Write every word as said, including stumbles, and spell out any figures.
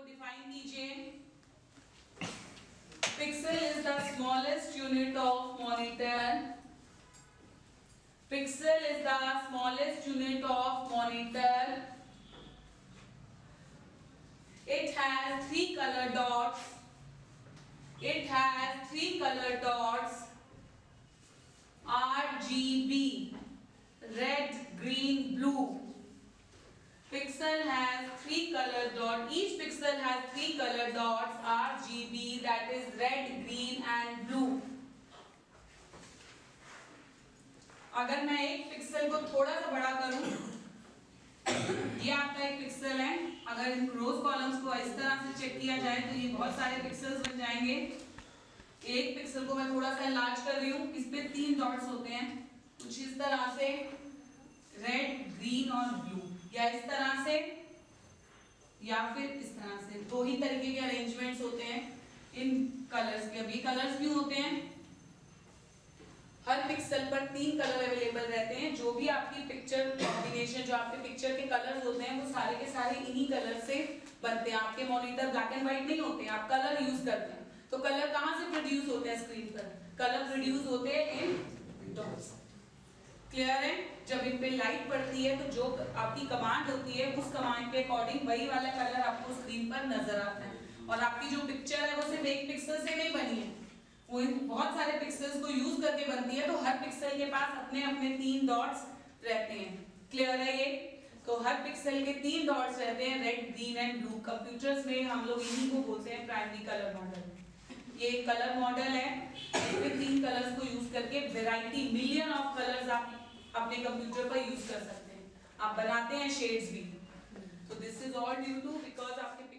को डिफाइन कीजिए। Pixel is the smallest unit of monitor. Pixel is the smallest unit of monitor. It has three color dots. It has three color dots. R G B, red, green, blue. Pixel has three color dot. Each pixel has three color dots. R G B, that is red, green and blue. अगर मैं एक pixel को थोड़ा सा बड़ा करूं, ये आपका एक पिक्सल है। अगर इन रोज कॉलम्स को इस तरह से चेक किया जाए तो ये बहुत सारे पिक्सल्स बन जाएंगे। एक पिक्सल को मैं थोड़ा सा लार्ज कर रही हूँ, इस पे तीन डॉट्स होते हैं कुछ इस तरह से, रेड, ग्रीन और ब्लू, या इस तरह से या फिर इस तरह से। दो ही तरीके के अरेंजमेंट्स होते हैं इन कलर्स के। अभी कलर्स भी होते हैं, हर पिक्सल पर तीन कलर अवेलेबल रहते हैं। जो भी आपकी पिक्चर कॉम्बिनेशन, जो आपके पिक्चर के कलर्स होते हैं, वो सारे के सारे इन्हीं कलर से बनते हैं। आपके मॉनिटर ब्लैक एंड व्हाइट नहीं होते, आप कलर यूज करते हैं। तो कलर कहाँ से प्रोड्यूस होते हैं? स्क्रीन पर कलर प्रोड्यूस होते हैं इन डॉट्स। क्लियर है? जब इन पे लाइट पड़ती है तो जो आपकी कमांड होती है उस कमांड के अकॉर्डिंग वही वाला कलर आपको स्क्रीन पर नजर आता है। और आपकी जो पिक्चर है वो सिर्फ एक पिक्सल से नहीं बनी है, वो बहुत सारे पिक्सल्स को यूज करके बनती है। तो हर पिक्सल के पास अपने अपने तीन डॉट्स रहते हैं। क्लियर है? ये तो हर पिक्सल के तीन डॉट्स रहते हैं, red, green and blue. Computers में हम लोग इन्हीं को बोलते हैं प्राइमरी कलर मॉडल। ये कलर मॉडल है, इसमें तीन कलर्स को यूज करके वेराइटी, मिलियन ऑफ कलर्स आप अपने कंप्यूटर पर यूज कर सकते हैं। आप बनाते हैं शेड्स भी। तो this is all due to because आपके